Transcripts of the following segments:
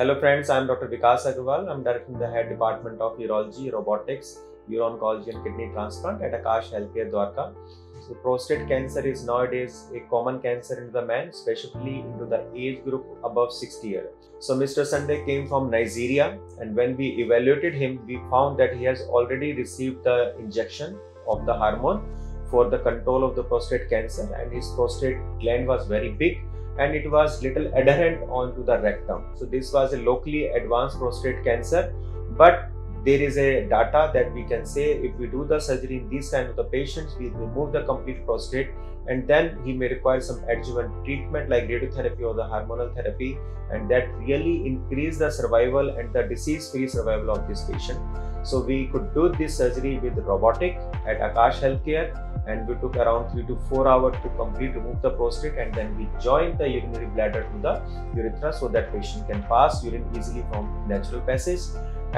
Hello friends, I am Dr. Vikas Agarwal. I am directing the Head Department of Urology, Robotics, Uro Oncology and Kidney Transplant at Aakash Healthcare Dwarka. So, prostate cancer is nowadays a common cancer in the men, especially into the age group above 60 years. So, Mr. Sunday came from Nigeria, and when we evaluated him, we found that he has already received the injection of the hormone for the control of the prostate cancer, and his prostate gland was very big, and it was little adherent onto the rectum. So this was a locally advanced prostate cancer, but there is a data that we can say if we do the surgery in these kind of the patients, we remove the complete prostate, and then he may require some adjuvant treatment like radiotherapy or the hormonal therapy, and that really increase the survival and the disease-free survival of this patient. So we could do this surgery with robotic at Aakash Healthcare, and we took around 3 to 4 hours to complete remove the prostate, and then we joined the urinary bladder to the urethra so that patient can pass urine easily from natural passage.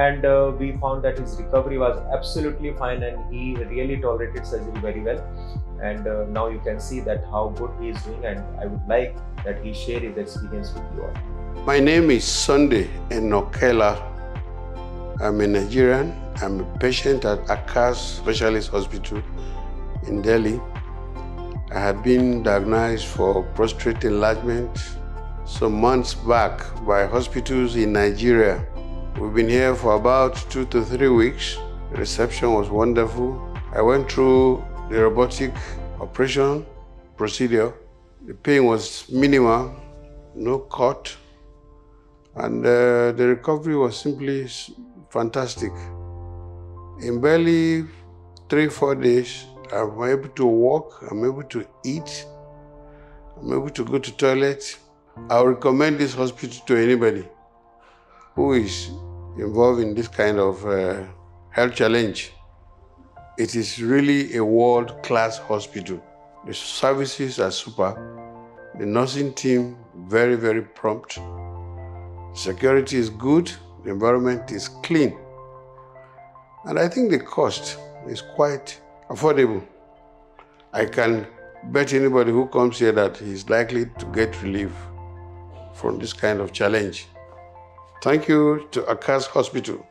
And we found that his recovery was absolutely fine, and he really tolerated surgery very well. And now you can see that how good he is doing, and I would like that he share his experience with you all. My name is Sunday Enokela. I'm a Nigerian. I'm a patient at Aakash Specialist Hospital in Delhi. I had been diagnosed for prostate enlargement some months back by hospitals in Nigeria. We've been here for about 2 to 3 weeks. The reception was wonderful. I went through the robotic operation procedure. The pain was minimal, no cut, and the recovery was simply fantastic. In barely 3-4 days, I'm able to walk, I'm able to eat, I'm able to go to toilet. I recommend this hospital to anybody who is involved in this kind of health challenge. It is really a world-class hospital. The services are super. The nursing team, very, very prompt. Security is good. The environment is clean. And I think the cost is quite affordable. I can bet anybody who comes here that he's likely to get relief from this kind of challenge. Thank you to Aakash Hospital.